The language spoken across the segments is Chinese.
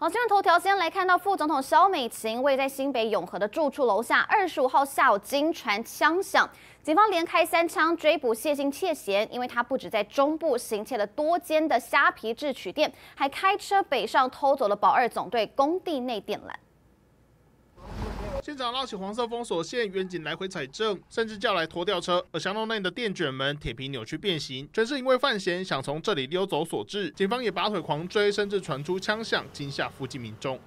好，新闻头条先来看到副总统萧美琴位在新北永和的住处楼下，25号下午经传枪响，警方连开3枪追捕谢姓窃嫌，因为他不止在中部行窃了多间的虾皮制取店，还开车北上偷走了保二总队工地内电缆。 现场拉起黄色封锁线，远景来回采证，甚至叫来拖吊车。而巷弄内的店卷门铁皮扭曲变形，全是因为犯嫌想从这里溜走所致。警方也拔腿狂追，甚至传出枪响，惊吓附近民众。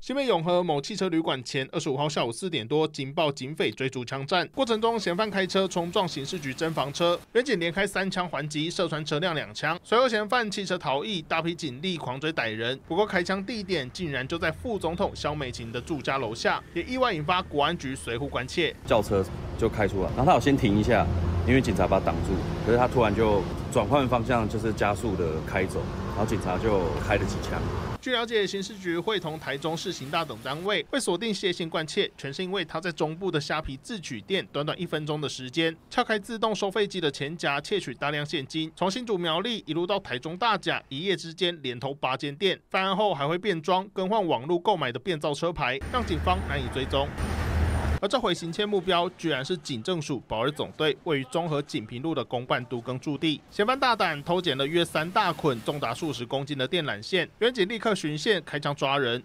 新北永和某汽车旅馆前，25号下午4点多，警报警匪追逐枪战，过程中嫌犯开车冲撞刑事局侦防车，远警连开3枪还击，射穿车辆2枪，随后嫌犯弃车逃逸，大批警力狂追逮人。不过开枪地点竟然就在副总统萧美琴的住家楼下，也意外引发国安局随扈关切，轿车就开出来，然后他有先停一下，因为警察把他挡住，可是他突然就。 转换方向就是加速的开走，然后警察就开了几枪。据了解，刑事局会同台中市刑大等单位，会锁定谢姓惯窃，全是因为他在中部的虾皮自取店，短短1分钟的时间，撬开自动收费机的钱夹，窃取大量现金，从新竹苗栗一路到台中大甲，一夜之间连偷8间店。犯案后还会变装，更换网络购买的变造车牌，让警方难以追踪。 而这回行窃目标居然是警政署保二总队位于中和锦屏路的公办都更驻地，嫌犯大胆偷捡了约3大捆重达数十公斤的电缆线，远警立刻循线开枪抓人。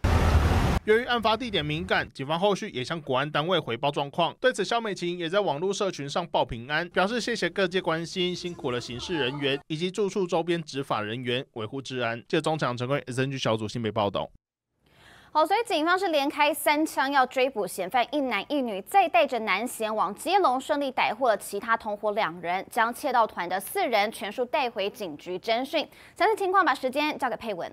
由于案发地点敏感，警方后续也向国安单位回报状况。对此，萧美琴也在网络社群上报平安，表示谢谢各界关心，辛苦了刑事人员以及住处周边执法人员维护治安。记者钟强、陈坤 ，SNG 小组新北报道。 好，所以警方是连开3枪要追捕嫌犯，1男1女，再带着男嫌往基隆，顺利逮获了其他同伙2人，将窃盗团的4人全数带回警局侦讯。详细情况，把时间交给佩文。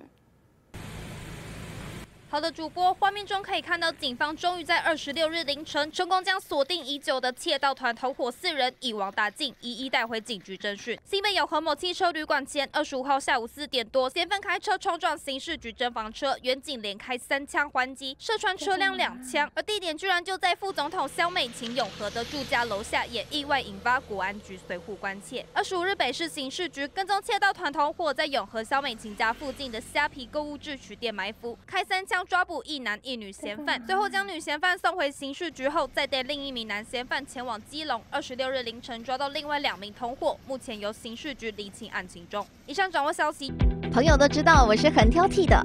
好的，主播，画面中可以看到，警方终于在26日凌晨成功将锁定已久的窃盗团同伙4人一网打尽，一一带回警局侦讯。新北永和某汽车旅馆前，25号下午4点多，嫌犯开车冲撞刑事局侦防车，远警连开3枪还击，射穿车辆2枪，而地点居然就在副总统萧美琴永和的住家楼下，也意外引发国安局随扈关切。25日，北市刑事局跟踪窃盗团同伙在永和萧美琴家附近的虾皮购物智取店埋伏，开3枪。 抓捕1男1女嫌犯，最后将女嫌犯送回刑事局后，再带另1名男嫌犯前往基隆。26日凌晨抓到另外2名同伙，目前由刑事局厘清案情中。以上掌握消息。朋友都知道我是很挑剔的，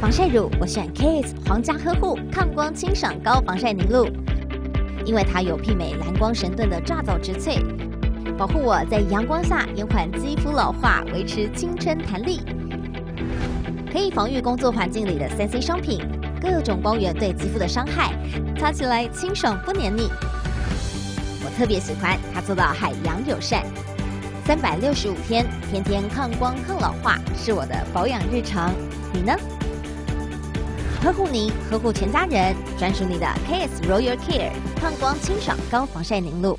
防晒乳我选 KS 皇家呵护抗光清爽高防晒凝露，因为它有媲美蓝光神盾的抓藻植萃，保护我在阳光下延缓肌肤老化，维持青春弹力。 可以防御工作环境里的3C 商品、各种光源对肌肤的伤害，擦起来清爽不黏腻。我特别喜欢它做到海洋友善，365天，天天抗光抗老化，是我的保养日常。你呢？呵护您，呵护全家人，专属你的 KS Royal Care 抗光清爽高防晒凝露。